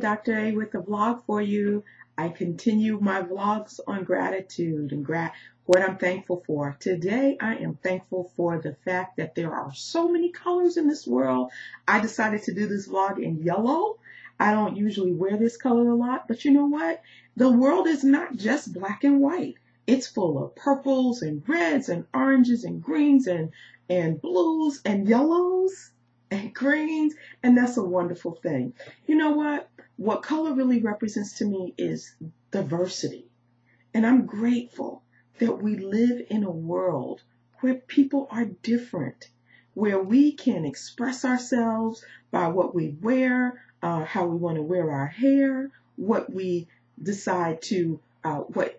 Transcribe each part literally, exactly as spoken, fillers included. Doctor A with a vlog for you. I continue my vlogs on gratitude and grat what I'm thankful for. Today, I am thankful for the fact that there are so many colors in this world. I decided to do this vlog in yellow. I don't usually wear this color a lot, but you know what? The world is not just black and white. It's full of purples and reds and oranges and greens and, and blues and yellows and greens, and that's a wonderful thing. You know what? What color really represents to me is diversity, and I'm grateful that we live in a world where people are different, where we can express ourselves by what we wear, uh, how we want to wear our hair, what we decide to, uh, what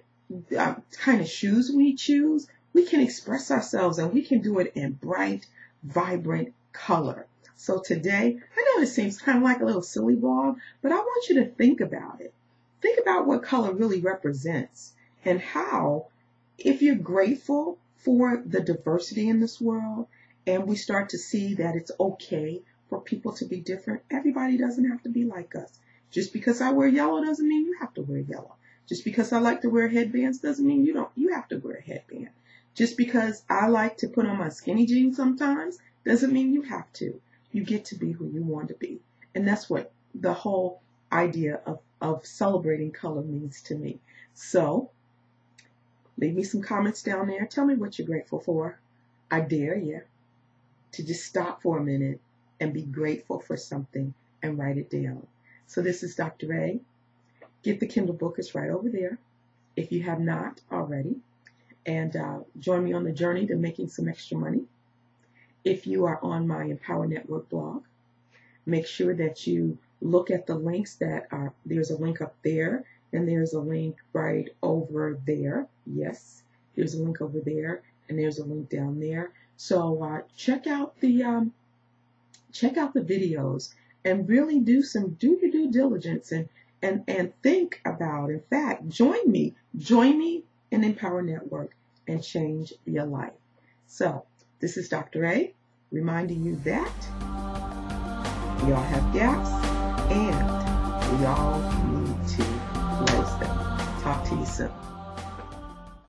uh, kind of shoes we choose. We can express ourselves, and we can do it in bright, vibrant color. So today, I know it seems kind of like a little silly vlog, but I want you to think about it. Think about what color really represents and how, if you're grateful for the diversity in this world and we start to see that it's okay for people to be different, everybody doesn't have to be like us. Just because I wear yellow doesn't mean you have to wear yellow. Just because I like to wear headbands doesn't mean you don't, you have to wear a headband. Just because I like to put on my skinny jeans sometimes doesn't mean you have to. You get to be who you want to be. And that's what the whole idea of, of celebrating color means to me. So, leave me some comments down there. Tell me what you're grateful for. I dare you to just stop for a minute and be grateful for something and write it down. So this is Doctor A. Get the Kindle book. It's right over there if you have not already. And uh, join me on the journey to making some extra money. If you are on my Empower Network blog, make sure that you look at the links that are, there's a link up there, and there's a link right over there. Yes, there's a link over there, and there's a link down there. So uh, check out the um, check out the videos and really do some do your due diligence and and and think about. In fact, join me, join me in Empower Network and change your life. So. This is Doctor A, reminding you that we all have gaps and we all need to close them. Talk to you soon.